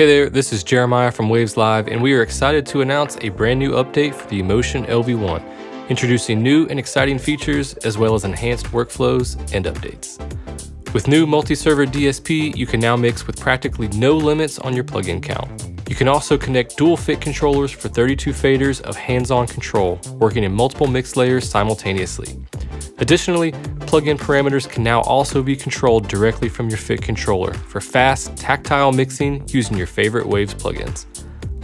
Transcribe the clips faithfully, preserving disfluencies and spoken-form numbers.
Hey there, this is Jeremiah from Waves Live, and we are excited to announce a brand new update for the eMotion L V one, introducing new and exciting features as well as enhanced workflows and updates. With new multi-server D S P, you can now mix with practically no limits on your plugin count. You can also connect dual fit controllers for thirty-two faders of hands-on control, working in multiple mix layers simultaneously. Additionally, plugin parameters can now also be controlled directly from your fit controller for fast, tactile mixing using your favorite Waves plugins.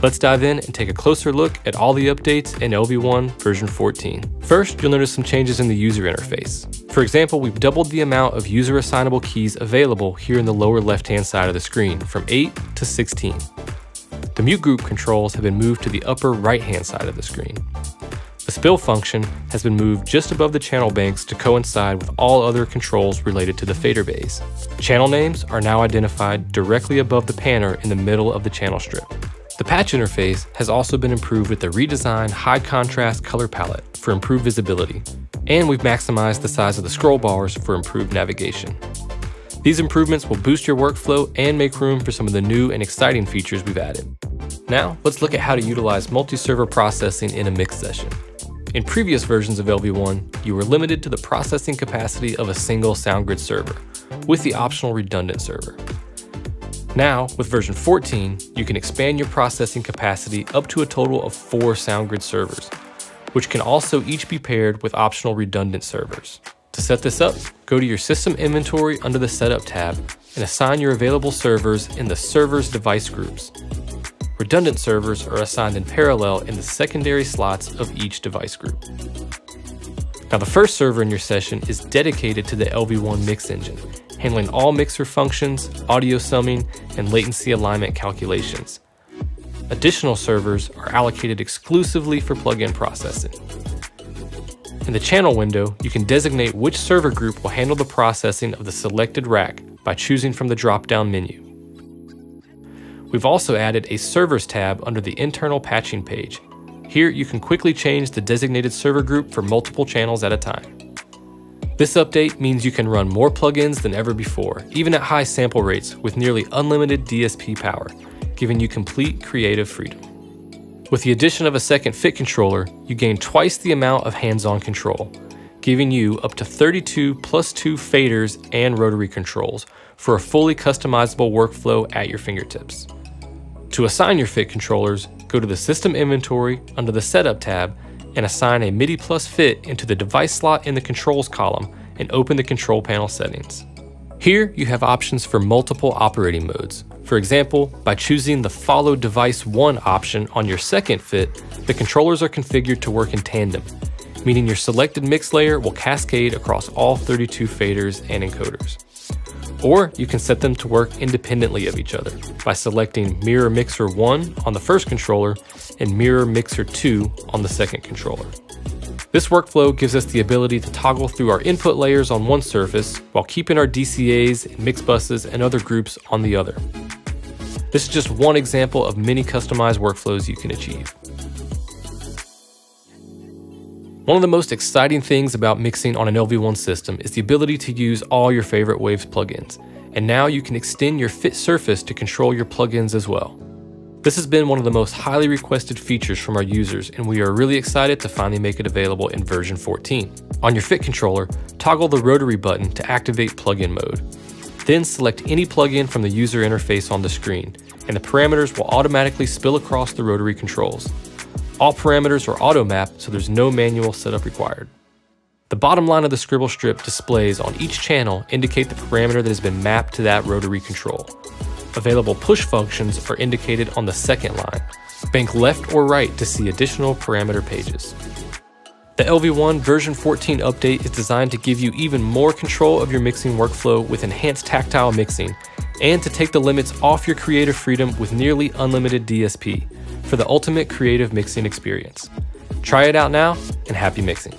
Let's dive in and take a closer look at all the updates in L V one version fourteen. First, you'll notice some changes in the user interface. For example, we've doubled the amount of user assignable keys available here in the lower left-hand side of the screen, from eight to sixteen. The mute group controls have been moved to the upper right-hand side of the screen. The spill function has been moved just above the channel banks to coincide with all other controls related to the fader bays. Channel names are now identified directly above the panner in the middle of the channel strip. The patch interface has also been improved with the redesigned high contrast color palette for improved visibility, and we've maximized the size of the scroll bars for improved navigation. These improvements will boost your workflow and make room for some of the new and exciting features we've added. Now, let's look at how to utilize multi-server processing in a mix session. In previous versions of L V one, you were limited to the processing capacity of a single SoundGrid server, with the optional redundant server. Now, with version fourteen, you can expand your processing capacity up to a total of four SoundGrid servers, which can also each be paired with optional redundant servers. To set this up, go to your system inventory under the Setup tab and assign your available servers in the Servers device groups. Redundant servers are assigned in parallel in the secondary slots of each device group. Now, the first server in your session is dedicated to the L V one mix engine, handling all mixer functions, audio summing, and latency alignment calculations. Additional servers are allocated exclusively for plugin processing. In the channel window, you can designate which server group will handle the processing of the selected rack by choosing from the drop-down menu. We've also added a Servers tab under the internal patching page. Here, you can quickly change the designated server group for multiple channels at a time. This update means you can run more plugins than ever before, even at high sample rates, with nearly unlimited D S P power, giving you complete creative freedom. With the addition of a second fit controller, you gain twice the amount of hands-on control, giving you up to thirty-two plus two faders and rotary controls for a fully customizable workflow at your fingertips. To assign your fit controllers, go to the System Inventory under the Setup tab and assign a MIDI plus fit into the device slot in the controls column and open the control panel settings. Here you have options for multiple operating modes. For example, by choosing the Follow Device one option on your second fit, the controllers are configured to work in tandem, meaning your selected mix layer will cascade across all thirty-two faders and encoders. Or you can set them to work independently of each other by selecting Mirror Mixer one on the first controller and Mirror Mixer two on the second controller. This workflow gives us the ability to toggle through our input layers on one surface while keeping our D C As, and mix buses, and other groups on the other. This is just one example of many customized workflows you can achieve. One of the most exciting things about mixing on an L V one system is the ability to use all your favorite Waves plugins, and now you can extend your fit surface to control your plugins as well. This has been one of the most highly requested features from our users, and we are really excited to finally make it available in version fourteen. On your fit controller, toggle the rotary button to activate plugin mode. Then select any plugin from the user interface on the screen, and the parameters will automatically spill across the rotary controls. All parameters are auto-mapped, so there's no manual setup required. The bottom line of the scribble strip displays on each channel indicate the parameter that has been mapped to that rotary control. Available push functions are indicated on the second line. Bank left or right to see additional parameter pages. The L V one version fourteen update is designed to give you even more control of your mixing workflow with enhanced tactile mixing, and to take the limits off your creative freedom with nearly unlimited D S P. For the ultimate creative mixing experience. Try it out now, and happy mixing.